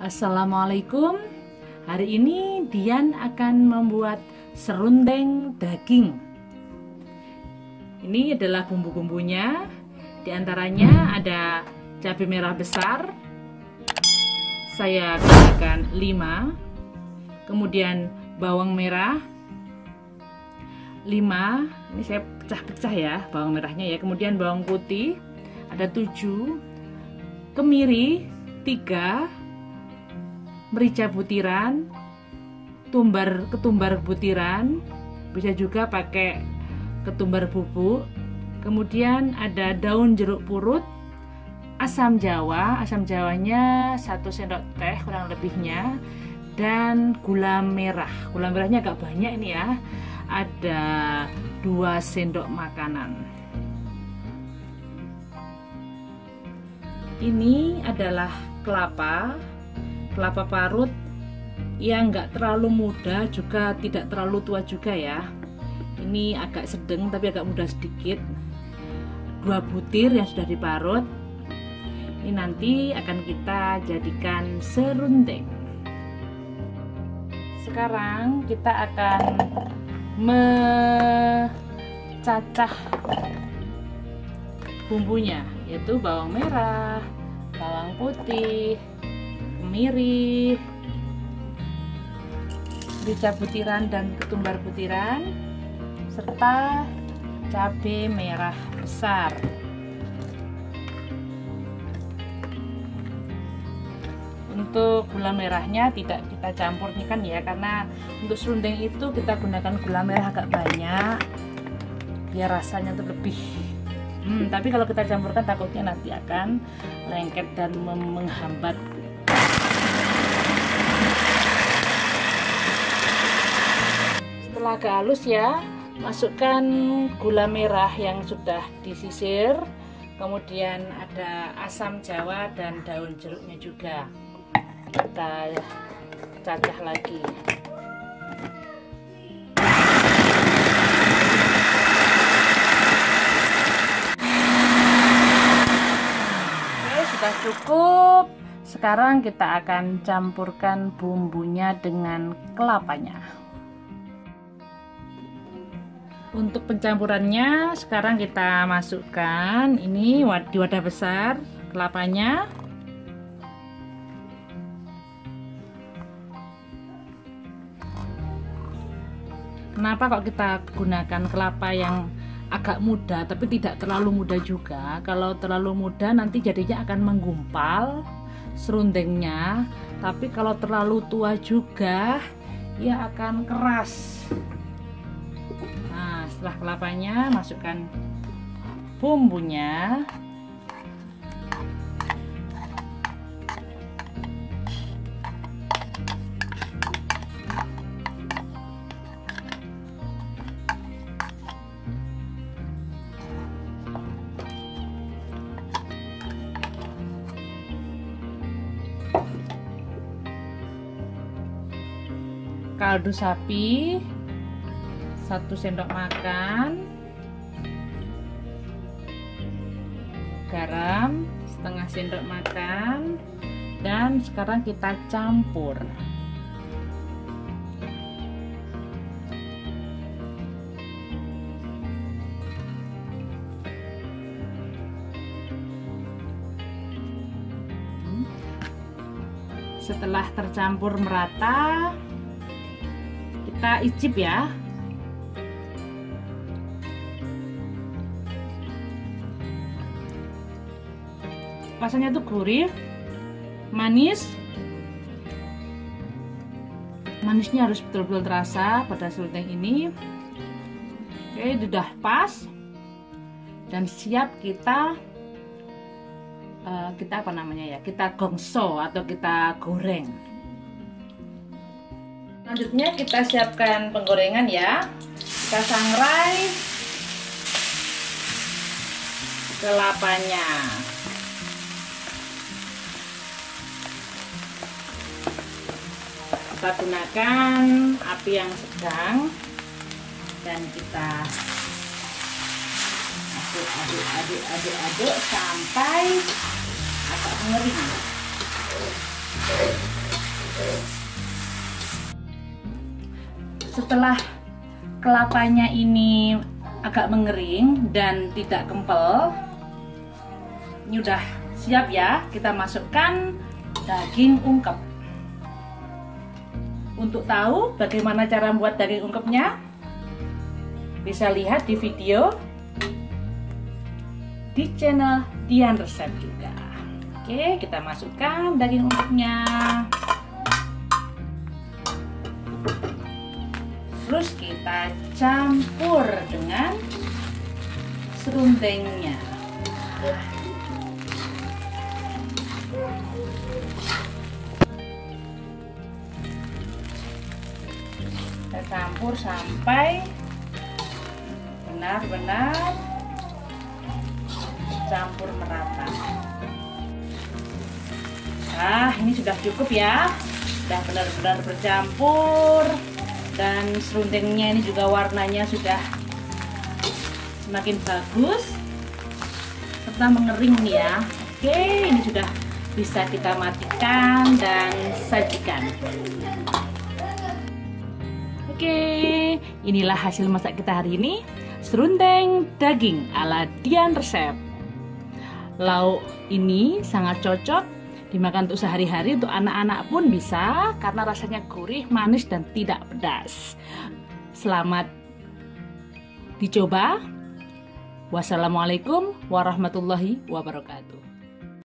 Assalamualaikum. Hari ini Dian akan membuat serundeng daging. Ini adalah bumbu-bumbunya. Di antaranya ada cabai merah besar. Saya gunakan 5. Kemudian bawang merah 5. Ini saya pecah-pecah ya bawang merahnya ya. Kemudian bawang putih ada 7. Kemiri 3, merica butiran, ketumbar butiran, bisa juga pakai ketumbar bubuk. Kemudian ada daun jeruk purut, asam jawa, asam jawanya 1 sendok teh kurang lebihnya, dan gula merah. Gula merahnya agak banyak ini ya, ada 2 sendok makanan. Ini adalah kelapa parut yang nggak terlalu muda juga tidak terlalu tua juga ya. Ini agak sedang tapi agak muda sedikit. 2 butir yang sudah diparut. Ini nanti akan kita jadikan serundeng. Sekarang kita akan mencacah bumbunya, yaitu bawang merah, bawang putih, kemiri, merica butiran dan ketumbar butiran, serta cabai merah besar. Untuk gula merahnya tidak kita campurkan ya, karena untuk serundeng itu kita gunakan gula merah agak banyak biar rasanya itu lebih. Tapi kalau kita campurkan takutnya nanti akan lengket dan menghambat. Setelah agak halus ya, masukkan gula merah yang sudah disisir. Kemudian ada asam jawa dan daun jeruknya juga. Kita cacah lagi. Cukup. Sekarang kita akan campurkan bumbunya dengan kelapanya. Untuk pencampurannya sekarang kita masukkan ini di wadah besar kelapanya. Kenapa kok kita gunakan kelapa yang agak muda tapi tidak terlalu muda juga? Kalau terlalu muda nanti jadinya akan menggumpal serundengnya, tapi kalau terlalu tua juga ya akan keras. Nah, setelah kelapanya masukkan bumbunya. Kaldu sapi 1 sendok makan, garam setengah sendok makan, dan sekarang kita campur. Setelah tercampur merata, kita icip ya. Rasanya tuh gurih, manis. Manisnya harus betul-betul terasa pada serundeng ini. Oke, sudah pas dan siap kita gongso atau kita goreng. Selanjutnya kita siapkan penggorengan ya. Kita sangrai kelapanya. Kita gunakan api yang sedang dan kita aduk sampai agak mengering. setelah kelapanya ini agak mengering dan tidak kempel, ini udah siap ya, kita masukkan daging ungkep. Untuk tahu bagaimana cara membuat daging ungkepnya, bisa lihat di video di channel Dian Resep juga. Oke, kita masukkan daging ungkepnya. Terus kita campur dengan serundengnya. Kita campur sampai benar-benar campur merata. Nah, ini sudah cukup ya, sudah benar-benar bercampur, dan serundengnya ini juga warnanya sudah semakin bagus serta mengering nih ya. Oke, ini sudah bisa kita matikan dan sajikan. Oke, inilah hasil masak kita hari ini, serundeng daging ala Dian Resep. Lauk ini sangat cocok dimakan untuk sehari-hari, untuk anak-anak pun bisa karena rasanya gurih, manis dan tidak pedas. Selamat dicoba. Wassalamualaikum warahmatullahi wabarakatuh.